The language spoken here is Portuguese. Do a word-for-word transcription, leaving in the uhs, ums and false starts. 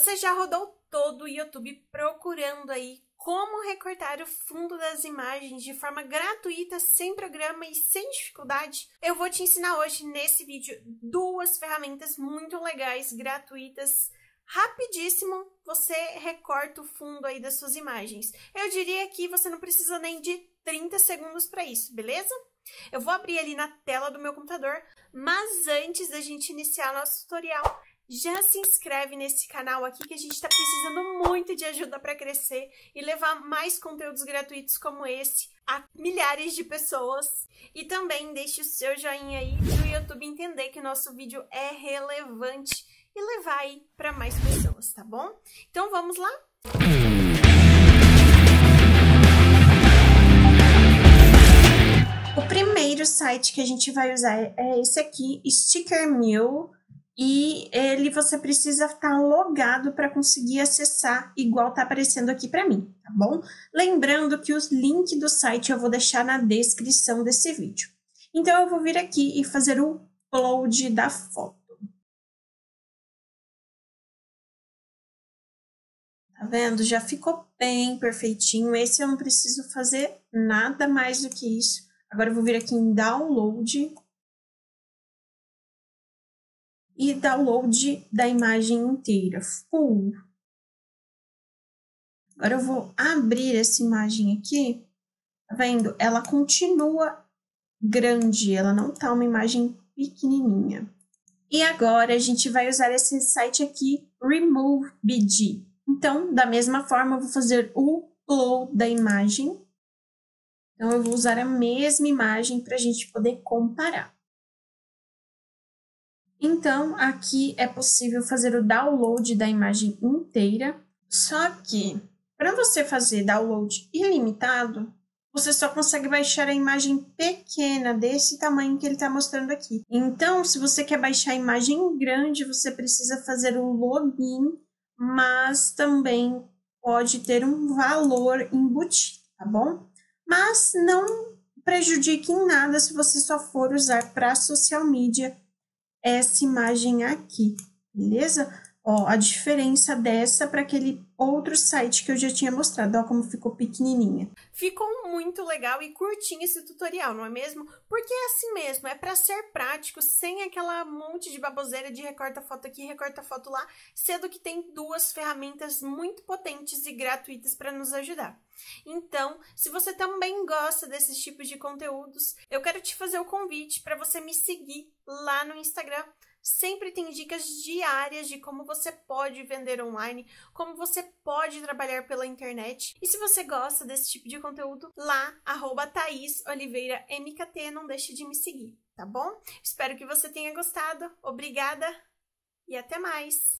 Você já rodou todo o YouTube procurando aí como recortar o fundo das imagens de forma gratuita, sem programa e sem dificuldade? Eu vou te ensinar hoje, nesse vídeo, duas ferramentas muito legais, gratuitas. Rapidíssimo, você recorta o fundo aí das suas imagens. Eu diria que você não precisa nem de trinta segundos para isso, beleza? Eu vou abrir ali na tela do meu computador, mas antes da gente iniciar nosso tutorial, já se inscreve nesse canal aqui que a gente está precisando muito de ajuda para crescer e levar mais conteúdos gratuitos como esse a milhares de pessoas. E também deixe o seu joinha aí para o YouTube entender que o nosso vídeo é relevante e levar aí para mais pessoas, tá bom? Então vamos lá? O primeiro site que a gente vai usar é esse aqui, Sticker Mule. E ele você precisa estar logado para conseguir acessar, igual tá aparecendo aqui para mim, tá bom? Lembrando que os links do site eu vou deixar na descrição desse vídeo. Então eu vou vir aqui e fazer o upload da foto. Tá vendo? Já ficou bem perfeitinho. Esse eu não preciso fazer nada mais do que isso. Agora eu vou vir aqui em download. E download da imagem inteira, full. Agora eu vou abrir essa imagem aqui. Tá vendo? Ela continua grande, ela não tá uma imagem pequenininha. E agora a gente vai usar esse site aqui, RemoveBG. Então, da mesma forma, eu vou fazer o upload da imagem. Então, eu vou usar a mesma imagem para a gente poder comparar. Então, aqui é possível fazer o download da imagem inteira, só que para você fazer download ilimitado, você só consegue baixar a imagem pequena desse tamanho que ele está mostrando aqui. Então, se você quer baixar a imagem grande, você precisa fazer um login, mas também pode ter um valor embutido, tá bom? Mas não prejudique em nada se você só for usar para social media essa imagem aqui, beleza? Ó, a diferença dessa para aquele outro site que eu já tinha mostrado, ó como ficou pequenininha. Ficou muito legal e curtinho esse tutorial, não é mesmo? Porque é assim mesmo, é para ser prático, sem aquela monte de baboseira de recorta foto aqui, recorta foto lá, sendo que tem duas ferramentas muito potentes e gratuitas para nos ajudar. Então, se você também gosta desses tipos de conteúdos, eu quero te fazer o convite para você me seguir lá no Instagram. Sempre tem dicas diárias de como você pode vender online, como você pode trabalhar pela internet. E se você gosta desse tipo de conteúdo, lá, arroba Thaís Oliveira M K T, não deixe de me seguir, tá bom? Espero que você tenha gostado. Obrigada e até mais!